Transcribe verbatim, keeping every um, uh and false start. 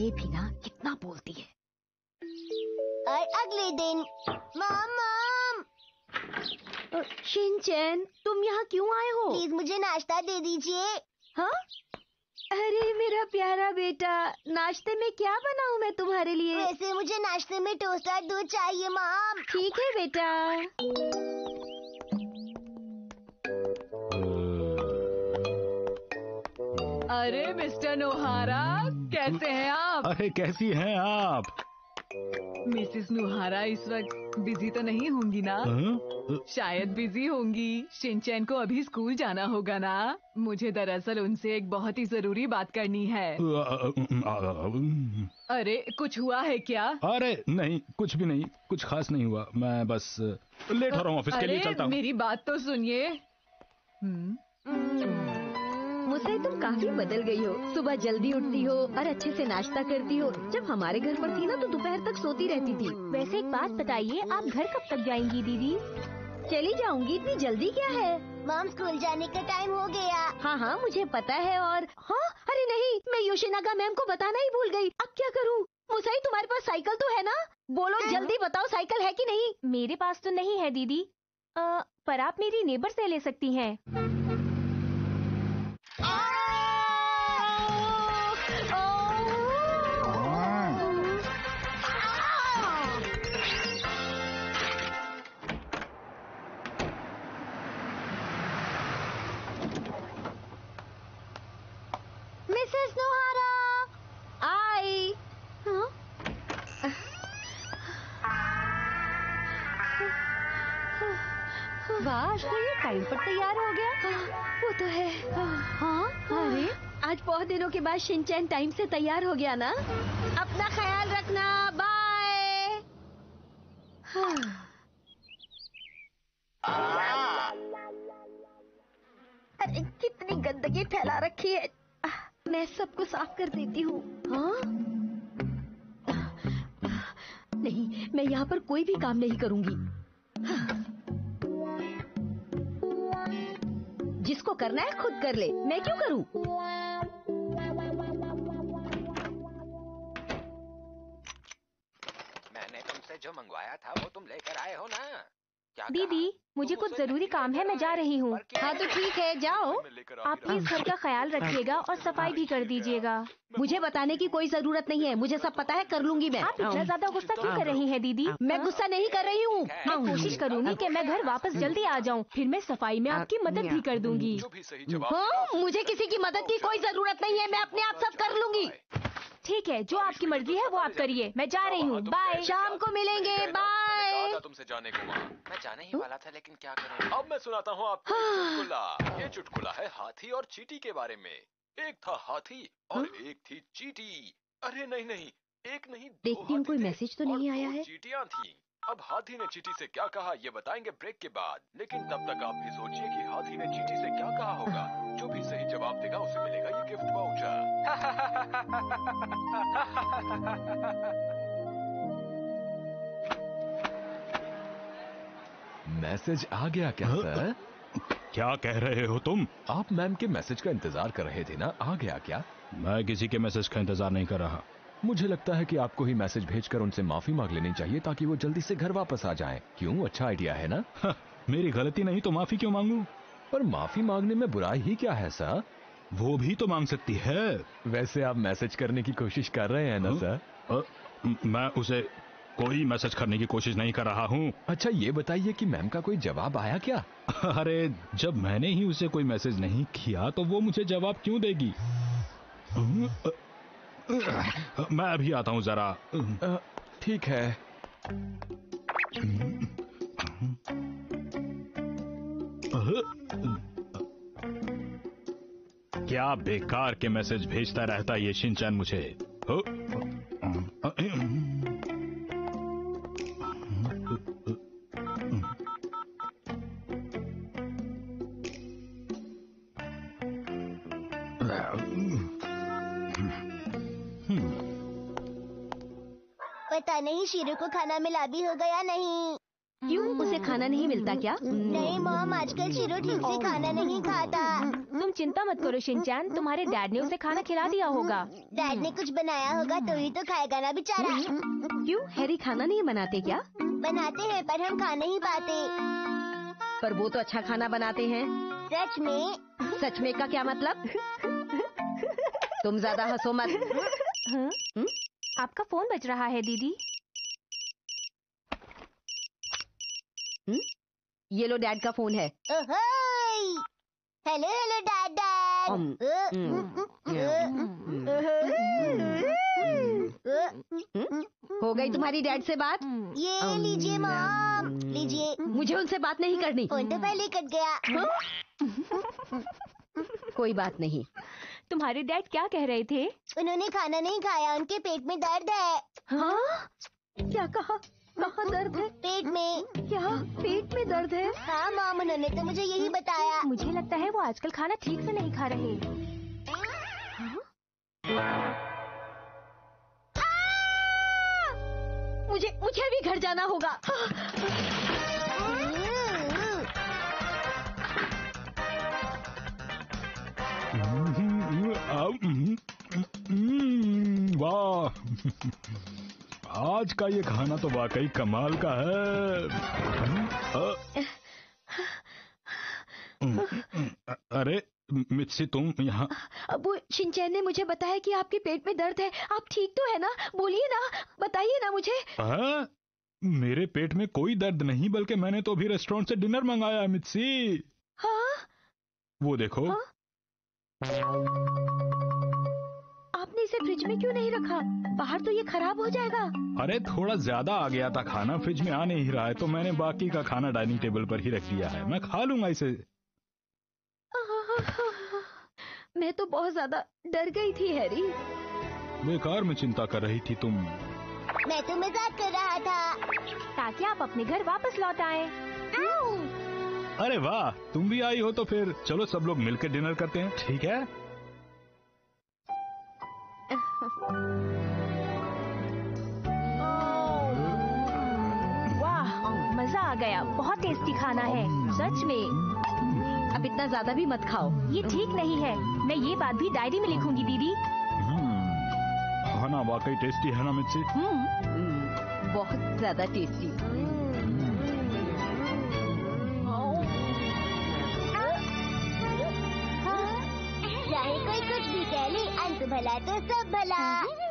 ये भी ना कितना बोलती है। और अगले दिन मॉम, शिन चैन तुम यहाँ क्यों आए हो? प्लीज मुझे नाश्ता दे दीजिए। हाँ, अरे मेरा प्यारा बेटा, नाश्ते में क्या बनाऊँ मैं तुम्हारे लिए? वैसे मुझे नाश्ते में टोस्ट और दूध चाहिए मॉम। ठीक है बेटा। अरे मिस्टर नोहारा, कैसे हैं आप? अरे कैसी हैं आप? मिसेस नोहारा इस वक्त बिजी तो नहीं होंगी ना? शायद बिजी होंगी। शिनचैन को अभी स्कूल जाना होगा ना? मुझे दरअसल उनसे एक बहुत ही जरूरी बात करनी है। अरे कुछ हुआ है क्या? अरे नहीं, कुछ भी नहीं, कुछ खास नहीं हुआ। मैं बस लेट हो रहा हूँ ऑफिस के लिए, चलता हूँ। मेरी बात तो सुनिए। मुझसे तुम काफी बदल गई हो। सुबह जल्दी उठती हो और अच्छे से नाश्ता करती हो। जब हमारे घर पर थी ना तो दोपहर तक सोती रहती थी। वैसे एक बात बताइए, आप घर कब तक जाएंगी दीदी? चली जाऊंगी, इतनी जल्दी क्या है? मॉम स्कूल जाने का टाइम हो गया। हाँ हाँ मुझे पता है। और हाँ, अरे नहीं, मैं योशिनागा मैम को बताना ही भूल गई। अब क्या करूँ? मुसाई तुम्हारे पास साइकिल तो है ना? बोलो जल्दी बताओ, साइकिल है कि नहीं? मेरे पास तो नहीं है दीदी, आ, पर आप मेरी नेबर से ले सकती हैं। मिसेस नोहारा आई। हाँ? वाह, ये टाइम पर तैयार हो गया। वो तो है। हाँ, अरे आज बहुत दिनों के बाद शिनचैन टाइम से तैयार हो गया ना। अपना ख्याल रखना, बाय। हाँ। अरे कितनी गंदगी फैला रखी है, मैं सबको साफ कर देती हूँ। हाँ? नहीं, मैं यहाँ पर कोई भी काम नहीं करूँगी। हाँ। जिसको करना है खुद कर ले, मैं क्यों करूँ? मैंने तुमसे जो मंगवाया था वो तुम लेकर आए हो ना? दीदी मुझे कुछ जरूरी काम है, मैं जा रही हूँ। हाँ तो ठीक है, जाओ। आप प्लीज घर का ख्याल रखिएगा और सफाई भी कर दीजिएगा। मुझे बताने की कोई जरूरत नहीं है, मुझे सब पता है, कर लूँगी मैं। आप इतना ज्यादा गुस्सा क्यों कर रही हैं दीदी? मैं गुस्सा नहीं कर रही हूँ। मैं कोशिश करूँगी कि मैं घर वापस जल्दी आ जाऊँ, फिर मैं सफाई में आपकी मदद भी कर दूँगी। मुझे किसी की मदद की कोई जरूरत नहीं है, मैं अपने आप सब कर लूँगी। ठीक है, जो आपकी मर्जी है वो आप करिए, मैं जा रही हूँ। बाय, शाम को मिलेंगे। बाय। तुमसे जाने को मैं जाने ही वाला था, लेकिन क्या करूँ? अब मैं सुनाता हूँ आपको चुटकुला। ये चुटकुला है हाथी और चींटी के बारे में। एक था हाथी और एक थी चींटी। अरे नहीं नहीं, एक नहीं, देखती हूँ कोई मैसेज तो नहीं आया है। चींटियाँ थी। अब हाथी ने चींटी से क्या कहा ये बताएंगे ब्रेक के बाद, लेकिन तब तक आप भी सोचिए कि हाथी ने चींटी से क्या कहा होगा। जो भी सही जवाब देगा उसे मिलेगा ये गिफ्ट वाउचर। मैसेज आ गया क्या सर? क्या कह रहे हो तुम? आप मैम के मैसेज का इंतजार कर रहे थे ना, आ गया क्या? मैं किसी के मैसेज का इंतजार नहीं कर रहा। मुझे लगता है कि आपको ही मैसेज भेजकर उनसे माफी मांग लेनी चाहिए ताकि वो जल्दी से घर वापस आ जाएं। क्यों, अच्छा आइडिया है ना? हाँ, मेरी गलती नहीं तो माफी क्यों मांगूं? पर माफी मांगने में बुराई ही क्या है सर? वो भी तो मांग सकती है। वैसे आप मैसेज करने की कोशिश कर रहे हैं ना सर? आ, मैं उसे कोई मैसेज करने की कोशिश नहीं कर रहा हूँ। अच्छा ये बताइए कि मैम का कोई जवाब आया क्या? अरे जब मैंने ही उसे कोई मैसेज नहीं किया तो वो मुझे जवाब क्यों देगी? मैं अभी आता हूँ जरा। ठीक है। क्या बेकार के मैसेज भेजता रहता ये शिनचैन मुझे। पता नहीं शीरू को खाना मिला भी होगा या नहीं। क्यों, उसे खाना नहीं मिलता क्या? नहीं मॉम, आजकल शीरू ठीक से खाना नहीं खाता। तुम चिंता मत करो शिनचान, तुम्हारे डैड ने उसे खाना खिला दिया होगा। डैड ने कुछ बनाया होगा तो ही तो खाएगा ना बेचारा। क्यों हैरी खाना नहीं बनाते क्या? बनाते हैं पर हम खा नहीं पाते। पर वो तो अच्छा खाना बनाते हैं। सच में? सच में का क्या मतलब? तुम ज्यादा हंसो मत। हाँ? हुँ? आपका फोन बज रहा है दीदी। हुँ? ये लो डैड का फोन है। हेलो हेलो डैड डैड, हो गई तुम्हारी डैड से बात? ये लीजिए मॉम, लीजिए। मुझे उनसे बात नहीं करनी। फोन तो पहले कट गया। कोई बात नहीं। तुम्हारे डैड क्या कह रहे थे? उन्होंने खाना नहीं खाया, उनके पेट में दर्द है। हाँ? क्या कहा? कहाँ दर्द है? पेट में। क्या पेट में दर्द है? हाँ माम, उन्होंने तो मुझे यही बताया। मुझे लगता है वो आजकल खाना ठीक से नहीं खा रहे। हाँ? मुझे मुझे भी घर जाना होगा। वाह, आज का ये खाना तो वाकई कमाल का है। अरे मित्सी, तुम यहाँ? वो शिनचैन ने मुझे बताया कि आपके पेट में दर्द है। आप ठीक तो है ना? बोलिए ना, बताइए ना मुझे। आ, मेरे पेट में कोई दर्द नहीं, बल्कि मैंने तो अभी रेस्टोरेंट से डिनर मंगाया है मित्सी। हाँ? वो देखो। हाँ? आपने इसे फ्रिज में क्यों नहीं रखा? बाहर तो ये खराब हो जाएगा। अरे थोड़ा ज्यादा आ गया था खाना, फ्रिज में आ नहीं रहा है तो मैंने बाकी का खाना डाइनिंग टेबल पर ही रख दिया है। मैं खा लूंगा इसे। मैं तो बहुत ज्यादा डर गई थी हैरी। बेकार में चिंता कर रही थी तुम। मैं तो मजाक कर रहा था ताकि आप अपने घर वापस लौट आए। अरे वाह, तुम भी आई हो तो फिर चलो सब लोग मिलकर डिनर करते हैं, ठीक है? वाह, मजा आ गया। बहुत टेस्टी खाना है सच में। अब इतना ज्यादा भी मत खाओ, ये ठीक नहीं है। मैं ये बात भी डायरी में लिखूंगी दीदी। खाना वाकई टेस्टी है ना मित्सी? बहुत ज्यादा टेस्टी। कोई कुछ भी कह ले, अंत भला तो सब भला।